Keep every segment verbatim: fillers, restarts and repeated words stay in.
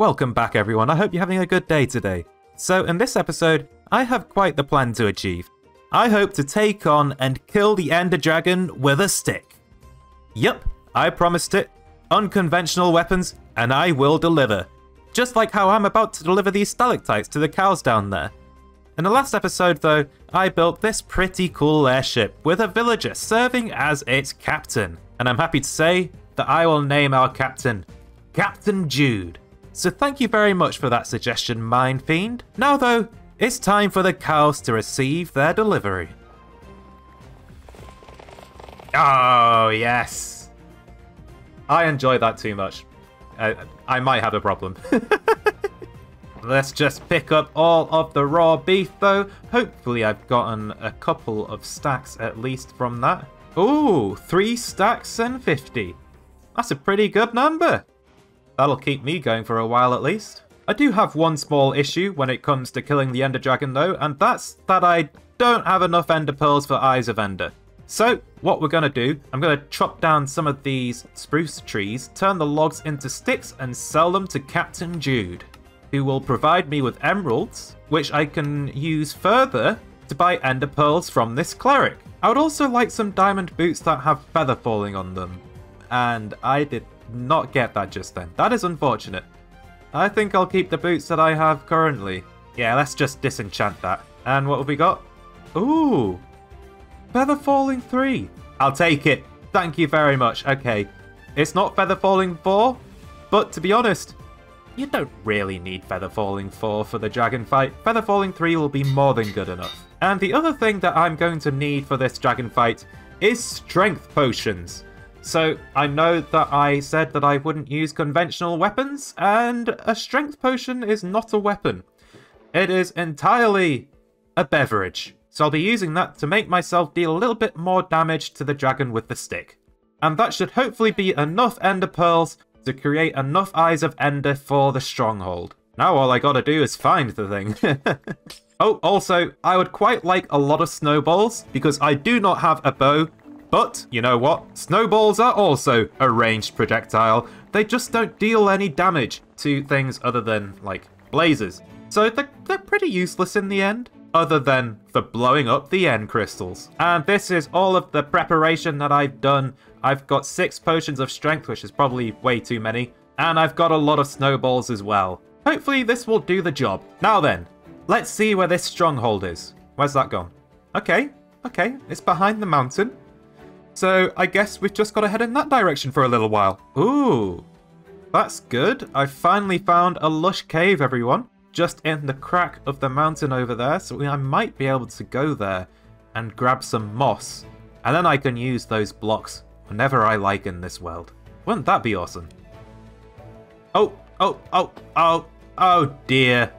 Welcome back everyone, I hope you're having a good day today. So in this episode, I have quite the plan to achieve. I hope to take on and kill the Ender Dragon with a stick. Yep, I promised it. Unconventional weapons, and I will deliver. Just like how I'm about to deliver these stalactites to the cows down there. In the last episode though, I built this pretty cool airship with a villager serving as its captain. And I'm happy to say that I will name our captain, Captain Jude. So thank you very much for that suggestion, Mindfiend. Now though, it's time for the cows to receive their delivery. Oh yes! I enjoy that too much. I, I might have a problem. Let's just pick up all of the raw beef though. Hopefully I've gotten a couple of stacks at least from that. Ooh, three stacks and fifty. That's a pretty good number. That'll keep me going for a while at least. I do have one small issue when it comes to killing the Ender Dragon though, and that's that I don't have enough Ender Pearls for Eyes of Ender. So what we're going to do, I'm going to chop down some of these spruce trees, turn the logs into sticks and sell them to Captain Jude, who will provide me with emeralds, which I can use further to buy Ender Pearls from this cleric. I would also like some diamond boots that have feather falling on them, and I did not get that just then. That is unfortunate. I think I'll keep the boots that I have currently. Yeah, let's just disenchant that. And what have we got? Ooh! Feather Falling three. I'll take it. Thank you very much. Okay. It's not Feather Falling four, but to be honest, you don't really need Feather Falling four for the dragon fight. Feather Falling three will be more than good enough. And the other thing that I'm going to need for this dragon fight is strength potions. So, I know that I said that I wouldn't use conventional weapons, and a strength potion is not a weapon. It is entirely a beverage. So I'll be using that to make myself deal a little bit more damage to the dragon with the stick. And that should hopefully be enough Ender Pearls to create enough Eyes of Ender for the Stronghold. Now all I gotta do is find the thing. Oh, also, I would quite like a lot of snowballs, because I do not have a bow. But, you know what? Snowballs are also a ranged projectile. They just don't deal any damage to things other than, like, blazes. So they're, they're pretty useless in the end, other than for blowing up the end crystals. And this is all of the preparation that I've done. I've got six potions of strength, which is probably way too many. And I've got a lot of snowballs as well. Hopefully this will do the job. Now then, let's see where this stronghold is. Where's that gone? Okay, okay, it's behind the mountain. So I guess we've just got to head in that direction for a little while. Ooh, that's good. I finally found a lush cave, everyone. Just in the crack of the mountain over there. So I might be able to go there and grab some moss. And then I can use those blocks whenever I like in this world. Wouldn't that be awesome? Oh, oh, oh, oh, oh dear.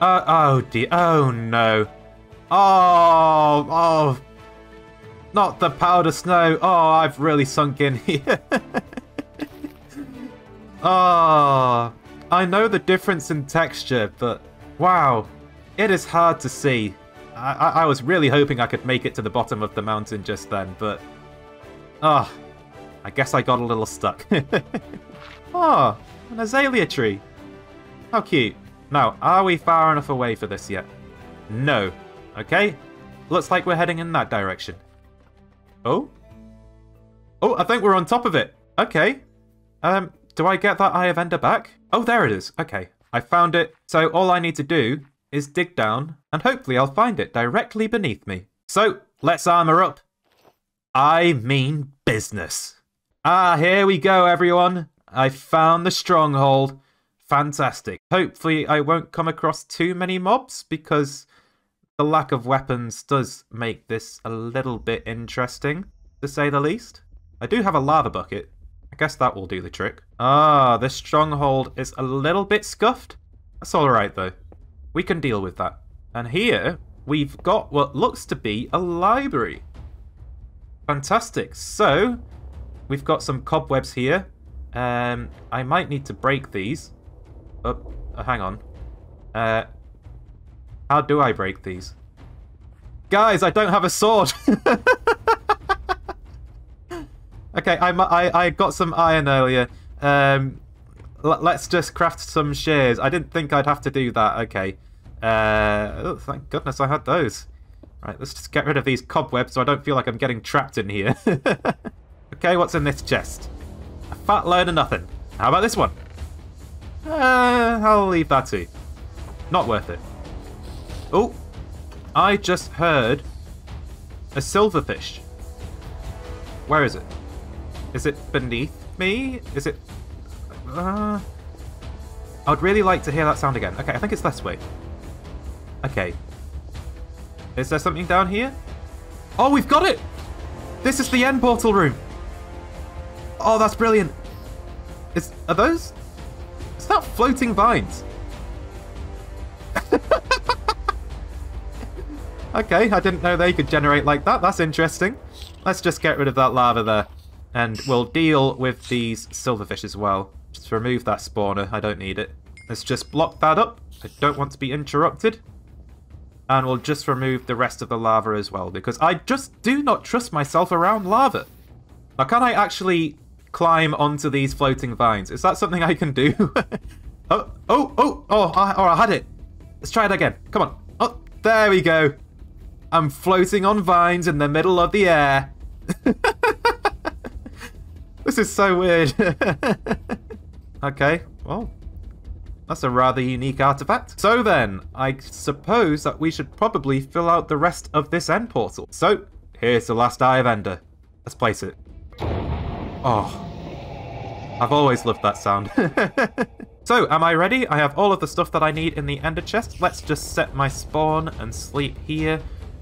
Uh, oh dear, oh no. Oh, oh. Not the powder snow. Oh, I've really sunk in here. Oh, I know the difference in texture, but wow, it is hard to see. I, I, I was really hoping I could make it to the bottom of the mountain just then, but oh, I guess I got a little stuck. Oh, an azalea tree. How cute. Now, are we far enough away for this yet? No. Okay, looks like we're heading in that direction. Oh? Oh, I think we're on top of it. Okay. Um, do I get that Eye of Ender back? Oh, there it is. Okay. I found it. So all I need to do is dig down and hopefully I'll find it directly beneath me. So let's armor up. I mean business. Ah, here we go, everyone. I found the stronghold. Fantastic. Hopefully I won't come across too many mobs because the lack of weapons does make this a little bit interesting, to say the least. I do have a lava bucket. I guess that will do the trick. Ah, this stronghold is a little bit scuffed. That's alright though. We can deal with that. And here, we've got what looks to be a library. Fantastic. So, we've got some cobwebs here. Um, I might need to break these. Oh, hang on. Uh... How do I break these? Guys, I don't have a sword! Okay, I, I, I got some iron earlier. Um, let's just craft some shears. I didn't think I'd have to do that. Okay. Uh, oh, thank goodness I had those. Right, let's just get rid of these cobwebs so I don't feel like I'm getting trapped in here. Okay, what's in this chest? A fat load of nothing. How about this one? Uh, I'll leave that to you. Not worth it. Oh, I just heard a silverfish. Where is it? Is it beneath me? Is it... Uh, I'd really like to hear that sound again. Okay, I think it's this way. Okay. Is there something down here? Oh, we've got it! This is the end portal room. Oh, that's brilliant. Is, are those... Is that floating vines? Okay, I didn't know they could generate like that. That's interesting. Let's just get rid of that lava there. And we'll deal with these silverfish as well. Just remove that spawner. I don't need it. Let's just block that up. I don't want to be interrupted. And we'll just remove the rest of the lava as well, because I just do not trust myself around lava. Now, can I actually climb onto these floating vines? Is that something I can do? oh, oh, oh, oh I, oh, I had it. Let's try it again. Come on. Oh, there we go. I'm floating on vines in the middle of the air. This is so weird. Okay, well, that's a rather unique artifact. So then, I suppose that we should probably fill out the rest of this end portal. So, here's the last eye of Ender. Let's place it. Oh, I've always loved that sound. So, am I ready? I have all of the stuff that I need in the Ender chest. Let's just set my spawn and sleep here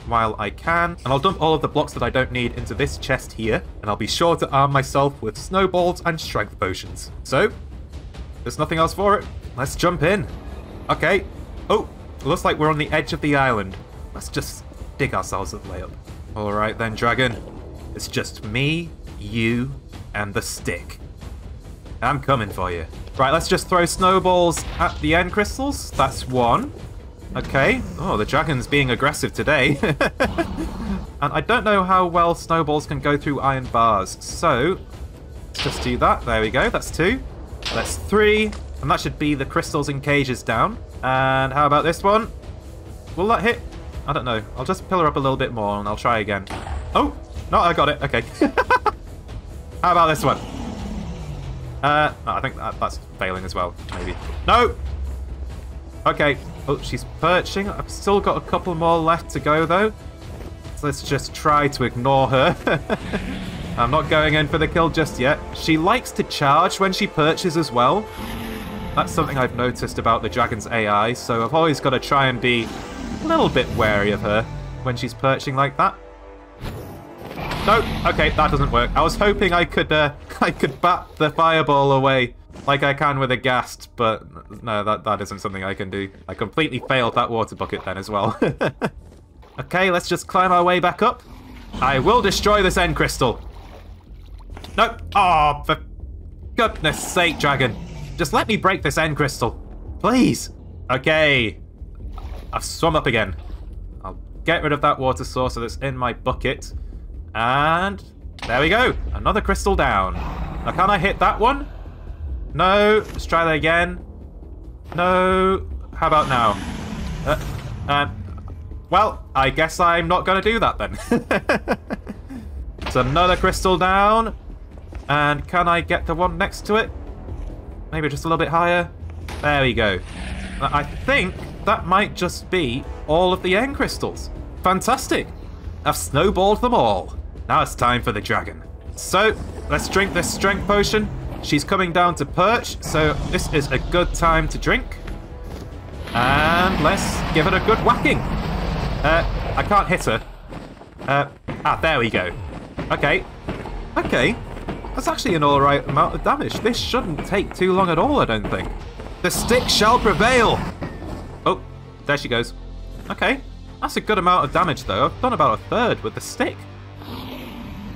while I can, and I'll dump all of the blocks that I don't need into this chest here, and I'll be sure to arm myself with snowballs and strength potions. So, there's nothing else for it. Let's jump in. Okay. Oh, looks like we're on the edge of the island. Let's just dig ourselves a layup. All right then, dragon. It's just me, you, and the stick. I'm coming for you. Right, let's just throw snowballs at the end crystals. That's one. Okay. Oh, the dragon's being aggressive today. And I don't know how well snowballs can go through iron bars. So, let's just do that. There we go. That's two. That's three. And that should be the crystals in cages down. And how about this one? Will that hit? I don't know. I'll just pillar up a little bit more and I'll try again. Oh, no, I got it. Okay. How about this one? Uh, no, I think that, that's failing as well, maybe. No! Okay. Oh, she's perching. I've still got a couple more left to go, though. So let's just try to ignore her. I'm not going in for the kill just yet. She likes to charge when she perches as well. That's something I've noticed about the dragon's A I, so I've always got to try and be a little bit wary of her when she's perching like that. No, okay, that doesn't work. I was hoping I could uh, I could bat the fireball away like I can with a ghast, but no, that, that isn't something I can do. I completely failed that water bucket then as well. Okay, let's just climb our way back up. I will destroy this end crystal. No, oh, for goodness sake, dragon. Just let me break this end crystal, please. Okay, I've swum up again. I'll get rid of that water source that's in my bucket. And there we go, another crystal down. Now, can I hit that one? No, let's try that again. No, how about now? Uh, um, well, I guess I'm not going to do that then. It's another crystal down. And can I get the one next to it? Maybe just a little bit higher. There we go. I think that might just be all of the end crystals. Fantastic. I've snowballed them all. Now it's time for the dragon. So, let's drink this strength potion. She's coming down to perch, so this is a good time to drink. And let's give it a good whacking. Uh, I can't hit her. Uh, ah, there we go. Okay. Okay. That's actually an alright amount of damage. This shouldn't take too long at all, I don't think. The stick shall prevail! Oh, there she goes. Okay, that's a good amount of damage though. I've done about a third with the stick.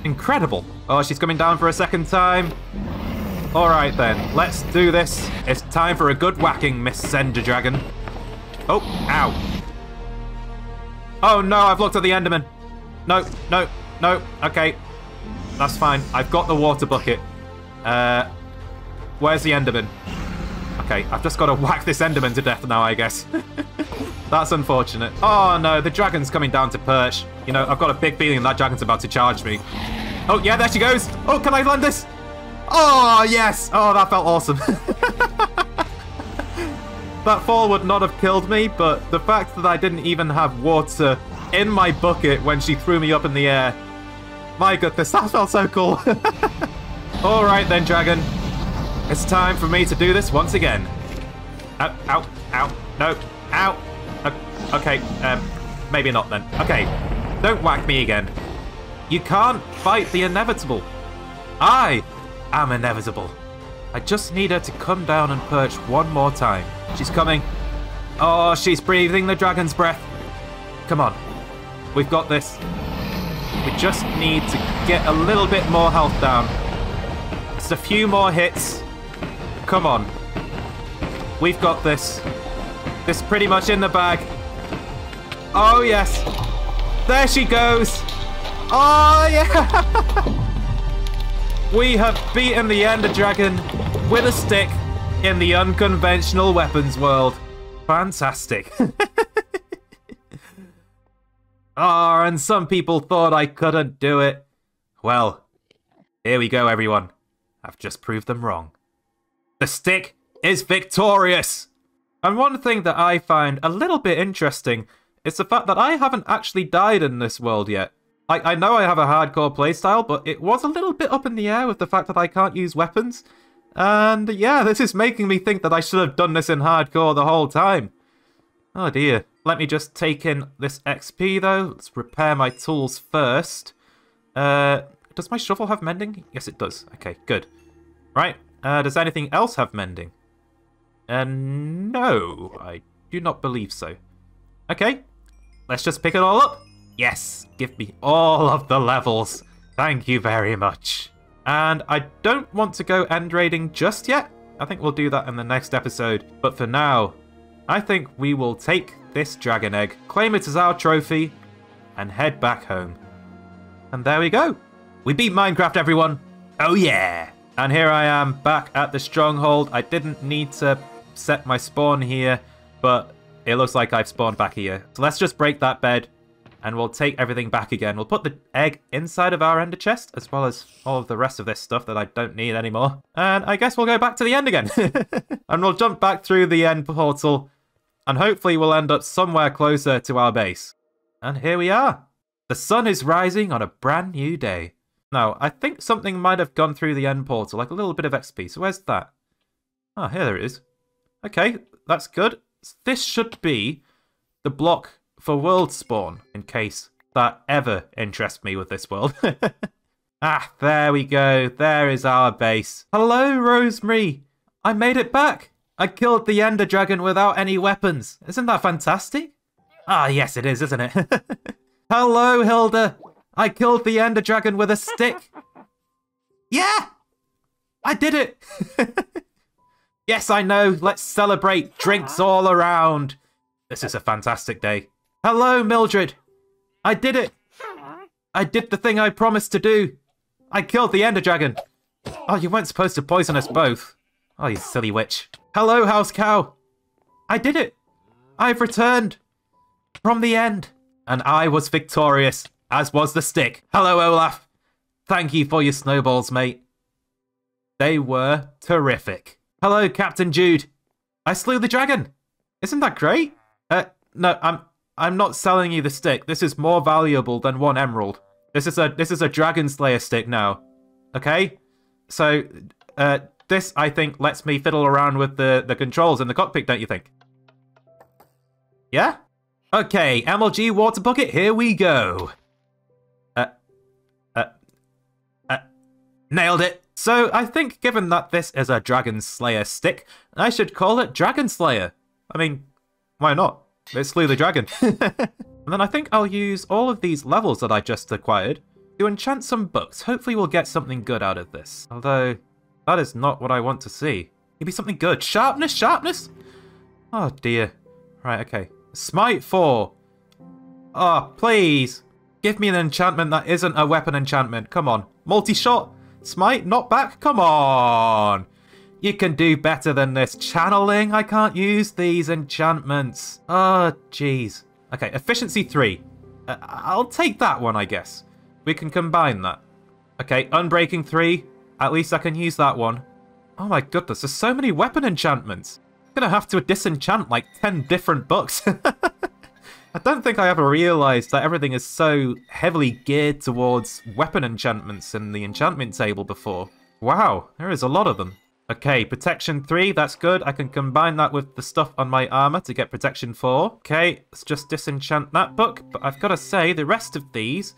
Incredible. Oh, she's coming down for a second time. Alright then, let's do this. It's time for a good whacking, Miss Ender Dragon. Oh, ow. Oh no, I've looked at the Enderman. No, no, no, okay. That's fine. I've got the water bucket. Uh, where's the Enderman? Okay, I've just got to whack this Enderman to death now, I guess. That's unfortunate. Oh no, the dragon's coming down to perch. You know, I've got a big feeling that dragon's about to charge me. Oh yeah, there she goes. Oh, can I land this? Oh yes. Oh, that felt awesome. That fall would not have killed me, but the fact that I didn't even have water in my bucket when she threw me up in the air. My goodness, that felt so cool. All right then, dragon. It's time for me to do this once again. Ow, ow, ow, no, ow. O okay, um, maybe not then. Okay, don't whack me again. You can't fight the inevitable. I am inevitable. I just need her to come down and perch one more time. She's coming. Oh, she's breathing the dragon's breath. Come on. We've got this. We just need to get a little bit more health down. Just a few more hits. Come on. We've got this. This is pretty much in the bag. Oh, yes. There she goes. Oh, yeah. We have beaten the Ender Dragon with a stick in the unconventional weapons world. Fantastic. Ah, oh, and some people thought I couldn't do it. Well, here we go, everyone. I've just proved them wrong. The stick is victorious! And one thing that I find a little bit interesting is the fact that I haven't actually died in this world yet. I, I know I have a hardcore playstyle, but it was a little bit up in the air with the fact that I can't use weapons. And yeah, this is making me think that I should have done this in hardcore the whole time. Oh dear. Let me just take in this X P though. Let's repair my tools first. Uh... Does my shovel have mending? Yes, it does. Okay, good. Right. Uh, does anything else have mending? Uh, no, I do not believe so. Okay. Let's just pick it all up. Yes, give me all of the levels. Thank you very much. And I don't want to go end raiding just yet. I think we'll do that in the next episode. But for now, I think we will take this dragon egg, claim it as our trophy, and head back home. And there we go. We beat Minecraft, everyone. Oh, yeah. And here I am back at the Stronghold. I didn't need to set my spawn here, but it looks like I've spawned back here. So let's just break that bed and we'll take everything back again. We'll put the egg inside of our ender chest as well as all of the rest of this stuff that I don't need anymore. And I guess we'll go back to the end again. And we'll jump back through the end portal and hopefully we'll end up somewhere closer to our base. And here we are. The sun is rising on a brand new day. Now, I think something might have gone through the end portal, like a little bit of X P. So where's that? Ah, here there is. Okay, that's good. This should be the block for world spawn, in case that ever interests me with this world. Ah, there we go. There is our base. Hello, Rosemary. I made it back. I killed the Ender Dragon without any weapons. Isn't that fantastic? Ah, yes it is, isn't it? Hello, Hilda. I killed the Ender Dragon with a stick. Yeah! I did it! Yes, I know. Let's celebrate. Drinks all around. This is a fantastic day. Hello, Mildred. I did it. I did the thing I promised to do. I killed the Ender Dragon. Oh, you weren't supposed to poison us both. Oh, you silly witch. Hello, house cow. I did it. I've returned from the end. And I was victorious. As was the stick. Hello, Olaf. Thank you for your snowballs, mate. They were terrific. Hello, Captain Jude. I slew the dragon. Isn't that great? Uh, no, I'm I'm not selling you the stick. This is more valuable than one emerald. This is a this is a dragon slayer stick now. Okay? So, uh, this I think lets me fiddle around with the the controls in the cockpit, don't you think? Yeah. Okay, M L G water bucket. Here we go. Nailed it. So I think given that this is a Dragon Slayer stick, I should call it Dragon Slayer. I mean, why not? It slew the dragon. And then I think I'll use all of these levels that I just acquired to enchant some books. Hopefully we'll get something good out of this. Although, that is not what I want to see. Maybe something good. Sharpness, sharpness. Oh dear. Right, okay. Smite four. Oh, please. Give me an enchantment that isn't a weapon enchantment. Come on. Multi-shot. Smite, knockback, come on. You can do better than this. Channeling? I can't use these enchantments. Oh, jeez. Okay, efficiency three. Uh, I'll take that one, I guess. We can combine that. Okay, unbreaking three. At least I can use that one. Oh my goodness, there's so many weapon enchantments. I'm gonna have to disenchant like ten different books. I don't think I ever realised that everything is so heavily geared towards weapon enchantments in the enchantment table before. Wow, there is a lot of them. Okay, protection three, that's good. I can combine that with the stuff on my armour to get protection four. Okay, let's just disenchant that book. But I've got to say, the rest of these,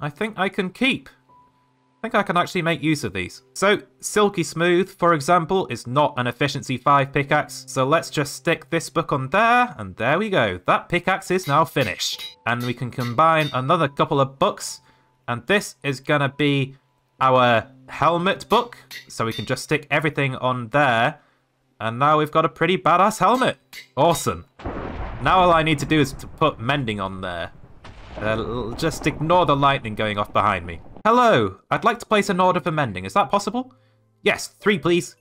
I think I can keep. I think I can actually make use of these. So, Silky Smooth, for example, is not an efficiency five pickaxe. So let's just stick this book on there, and there we go. That pickaxe is now finished. And we can combine another couple of books. And this is going to be our helmet book. So we can just stick everything on there. And now we've got a pretty badass helmet. Awesome. Now all I need to do is to put mending on there. Uh, just ignore the lightning going off behind me. Hello, I'd like to place an order for mending. Is that possible? Yes, three please.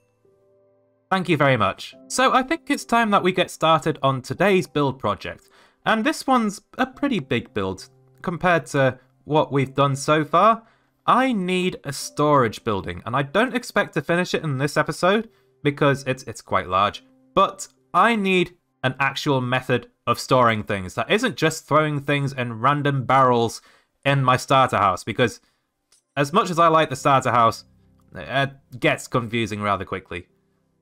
Thank you very much. So I think it's time that we get started on today's build project. And this one's a pretty big build compared to what we've done so far. I need a storage building, and I don't expect to finish it in this episode because it's, it's quite large. But I need an actual method of storing things that isn't just throwing things in random barrels in my starter house, because as much as I like the starter house, it gets confusing rather quickly.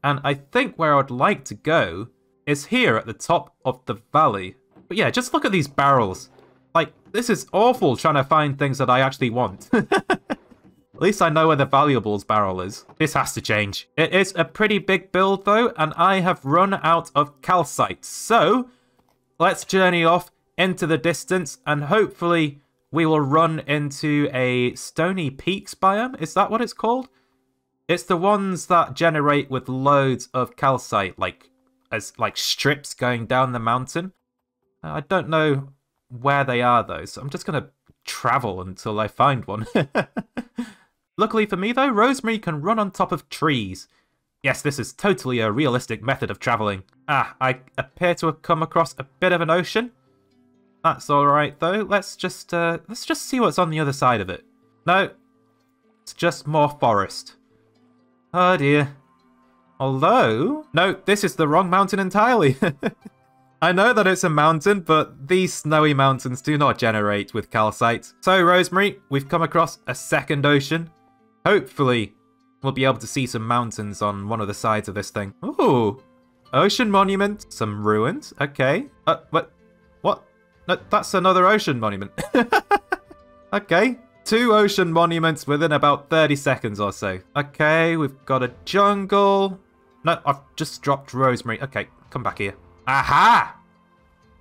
And I think where I'd like to go is here at the top of the valley. But yeah, just look at these barrels. Like, this is awful trying to find things that I actually want. At least I know where the valuables barrel is. This has to change. It is a pretty big build though, and I have run out of calcite. So, let's journey off into the distance and hopefully we will run into a Stony Peaks biome. Is that what it's called? It's the ones that generate with loads of calcite, like as like strips going down the mountain. I don't know where they are though, so I'm just going to travel until I find one. Luckily for me though, Rosemary can run on top of trees. Yes, this is totally a realistic method of travelling. Ah, I appear to have come across a bit of an ocean. That's all right though. Let's just uh, let's just see what's on the other side of it. No, it's just more forest. Oh dear. Although, no, this is the wrong mountain entirely. I know that it's a mountain, but these snowy mountains do not generate with calcite. So Rosemary, we've come across a second ocean. Hopefully, we'll be able to see some mountains on one of the sides of this thing. Ooh, ocean monument, some ruins. Okay. Uh, what? No, that's another ocean monument. Okay, two ocean monuments within about thirty seconds or so. Okay, we've got a jungle. No, I've just dropped Rosemary. Okay, come back here. Aha!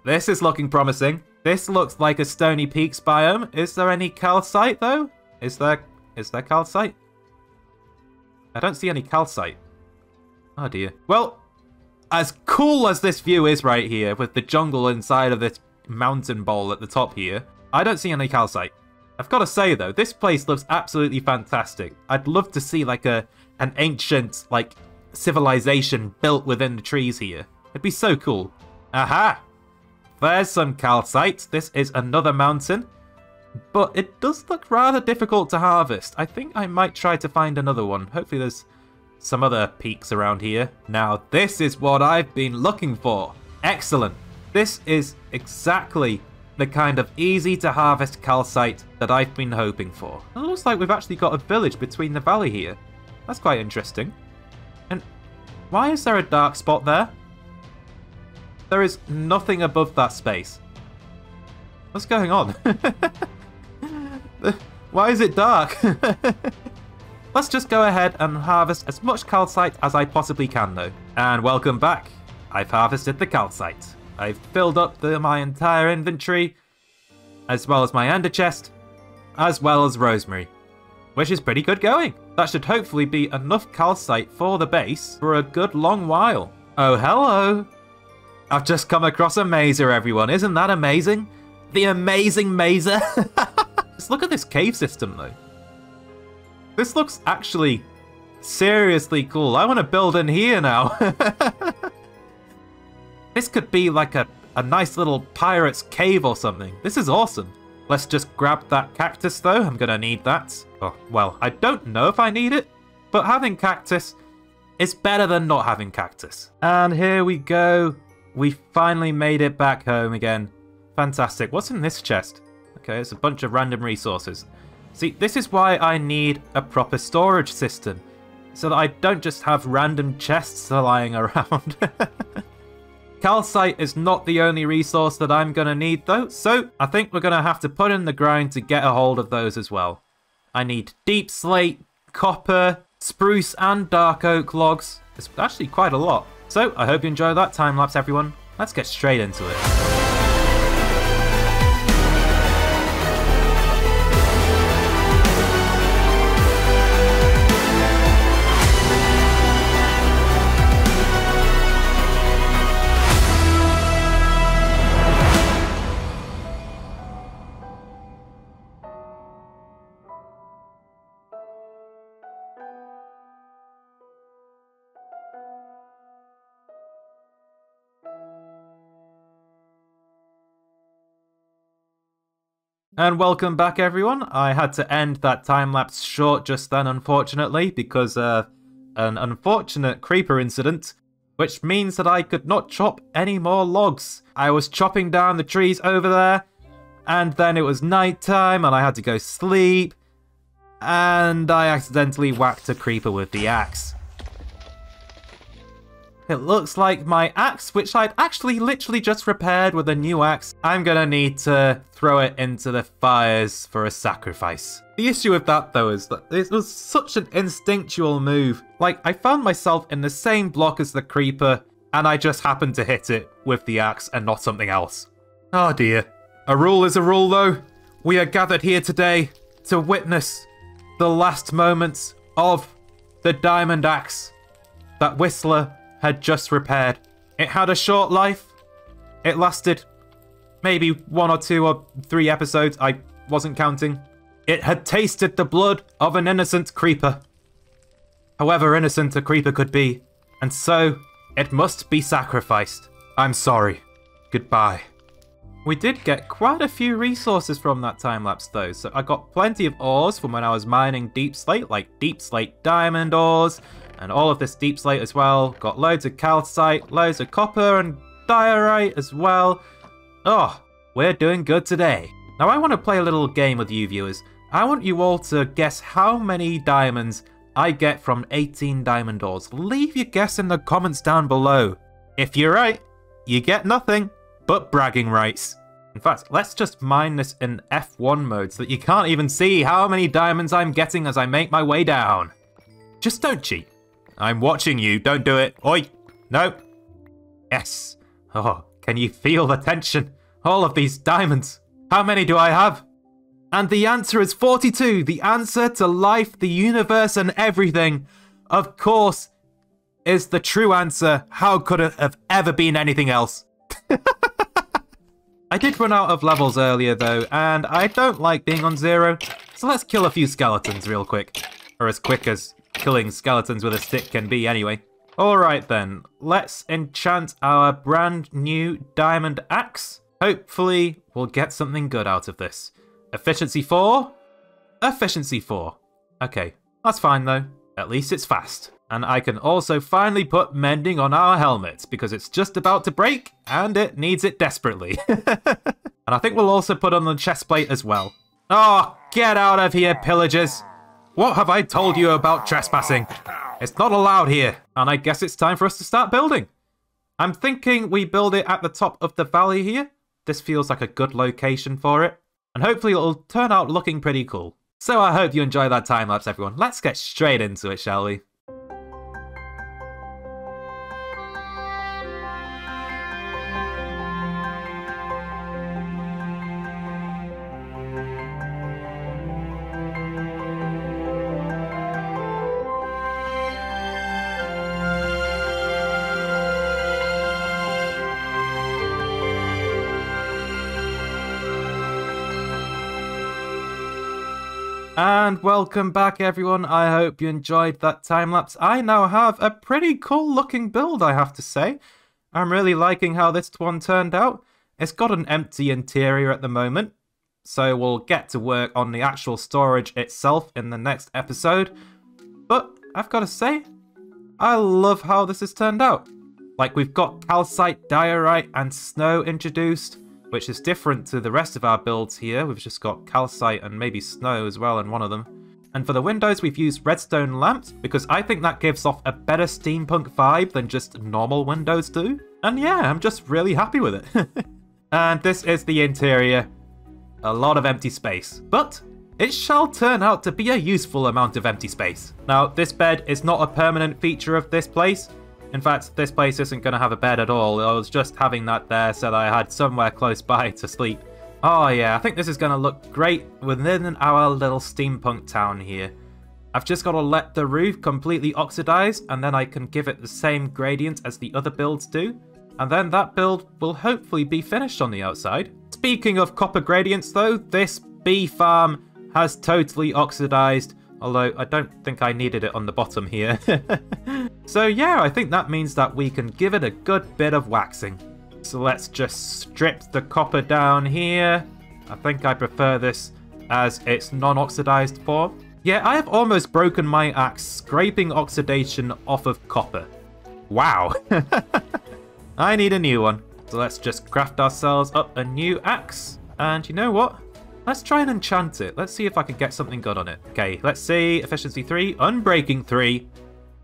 This is looking promising. This looks like a Stony Peaks biome. Is there any calcite though? Is there, is there calcite? I don't see any calcite. Oh dear. Well, as cool as this view is right here with the jungle inside of this mountain bowl at the top here, I don't see any calcite. I've got to say though, this place looks absolutely fantastic. I'd love to see like a an ancient like civilization built within the trees here. It'd be so cool. Aha! There's some calcite. This is another mountain, but it does look rather difficult to harvest. I think I might try to find another one. Hopefully there's some other peaks around here. Now this is what I've been looking for. Excellent. This is exactly the kind of easy-to-harvest calcite that I've been hoping for. It looks like we've actually got a village between the valley here. That's quite interesting. And why is there a dark spot there? There is nothing above that space. What's going on? Why is it dark? Let's just go ahead and harvest as much calcite as I possibly can, though. And welcome back. I've harvested the calcite. I've filled up the, my entire inventory, as well as my ender chest, as well as Rosemary, which is pretty good going. That should hopefully be enough calcite for the base for a good long while. Oh, hello. I've just come across a mazer, everyone. Isn't that amazing? The amazing mazer. Let's look at this cave system, though. This looks actually seriously cool. I want to build in here now. This could be like a, a nice little pirate's cave or something. This is awesome. Let's just grab that cactus though. I'm going to need that. Oh, well, I don't know if I need it, but having cactus is better than not having cactus. And here we go. We finally made it back home again. Fantastic. What's in this chest? Okay, it's a bunch of random resources. See, this is why I need a proper storage system, so that I don't just have random chests lying around. Calcite is not the only resource that I'm going to need though, so I think we're going to have to put in the grind to get a hold of those as well. I need deep slate, copper, spruce and dark oak logs. It's actually quite a lot. So I hope you enjoyed that time lapse, everyone. Let's get straight into it. And welcome back, everyone. I had to end that time-lapse short just then, unfortunately, because uh, an unfortunate creeper incident, which means that I could not chop any more logs. I was chopping down the trees over there, and then it was nighttime, and I had to go sleep, and I accidentally whacked a creeper with the axe. It looks like my axe, which I'd actually literally just repaired with a new axe, I'm gonna need to throw it into the fires for a sacrifice. The issue with that though is that it was such an instinctual move. Like, I found myself in the same block as the creeper, and I just happened to hit it with the axe and not something else. Oh dear. A rule is a rule though. We are gathered here today to witness the last moments of the diamond axe that Whistler had just repaired. It had a short life. It lasted maybe one or two or three episodes. I wasn't counting. It had tasted the blood of an innocent creeper. However innocent a creeper could be. And so it must be sacrificed. I'm sorry. Goodbye. We did get quite a few resources from that time lapse though. So I got plenty of ores from when I was mining deep slate, like deep slate diamond ores. And all of this deep slate as well. Got loads of calcite, loads of copper and diorite as well. Oh, we're doing good today. Now I want to play a little game with you viewers. I want you all to guess how many diamonds I get from eighteen diamond ores. Leave your guess in the comments down below. If you're right, you get nothing but bragging rights. In fact, let's just mine this in F one mode so that you can't even see how many diamonds I'm getting as I make my way down. Just don't cheat. I'm watching you, don't do it. Oi! No! Yes! Oh, can you feel the tension? All of these diamonds! How many do I have? And the answer is forty-two! The answer to life, the universe, and everything, of course, is the true answer. How could it have ever been anything else? I did run out of levels earlier though, and I don't like being on zero, so let's kill a few skeletons real quick. Or as quick as killing skeletons with a stick can be anyway. Alright then, let's enchant our brand new diamond axe. Hopefully we'll get something good out of this. Efficiency four? Efficiency four. Okay, that's fine though. At least it's fast. And I can also finally put mending on our helmets because it's just about to break and it needs it desperately. And I think we'll also put on the chest plate as well. Oh, get out of here, pillagers! What have I told you about trespassing? It's not allowed here. And I guess it's time for us to start building. I'm thinking we build it at the top of the valley here. This feels like a good location for it. And hopefully it'll turn out looking pretty cool. So I hope you enjoy that time lapse, everyone. Let's get straight into it, shall we? And welcome back, everyone. I hope you enjoyed that time lapse. I now have a pretty cool looking build, I have to say. I'm really liking how this one turned out. It's got an empty interior at the moment, so we'll get to work on the actual storage itself in the next episode. But I've got to say, I love how this has turned out. Like, we've got calcite, diorite and snow introduced, which is different to the rest of our builds here. We've just got calcite and maybe snow as well in one of them. And for the windows, we've used redstone lamps, because I think that gives off a better steampunk vibe than just normal windows do. And yeah, I'm just really happy with it. And this is the interior. A lot of empty space, but it shall turn out to be a useful amount of empty space. Now, this bed is not a permanent feature of this place. In fact, this place isn't going to have a bed at all. I was just having that there so that I had somewhere close by to sleep. Oh yeah, I think this is going to look great within our little steampunk town here. I've just got to let the roof completely oxidize, and then I can give it the same gradient as the other builds do. And then that build will hopefully be finished on the outside. Speaking of copper gradients though, this bee farm has totally oxidized. Although, I don't think I needed it on the bottom here. So yeah, I think that means that we can give it a good bit of waxing. So let's just strip the copper down here. I think I prefer this as its non-oxidized form. Yeah, I have almost broken my axe scraping oxidation off of copper. Wow. I need a new one. So let's just craft ourselves up a new axe. And you know what? Let's try and enchant it. Let's see if I can get something good on it. Okay, let's see. Efficiency three, unbreaking three.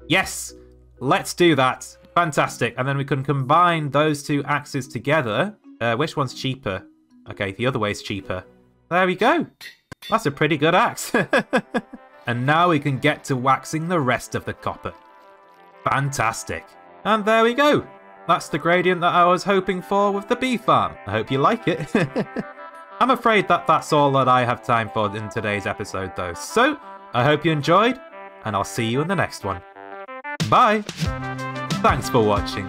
Yes, let's do that. Fantastic. And then we can combine those two axes together. Uh, which one's cheaper? Okay, the other way's cheaper. There we go. That's a pretty good axe. And now we can get to waxing the rest of the copper. Fantastic. And there we go. That's the gradient that I was hoping for with the bee farm. I hope you like it. I'm afraid that that's all that I have time for in today's episode though, so I hope you enjoyed, and I'll see you in the next one. Bye! Thanks for watching.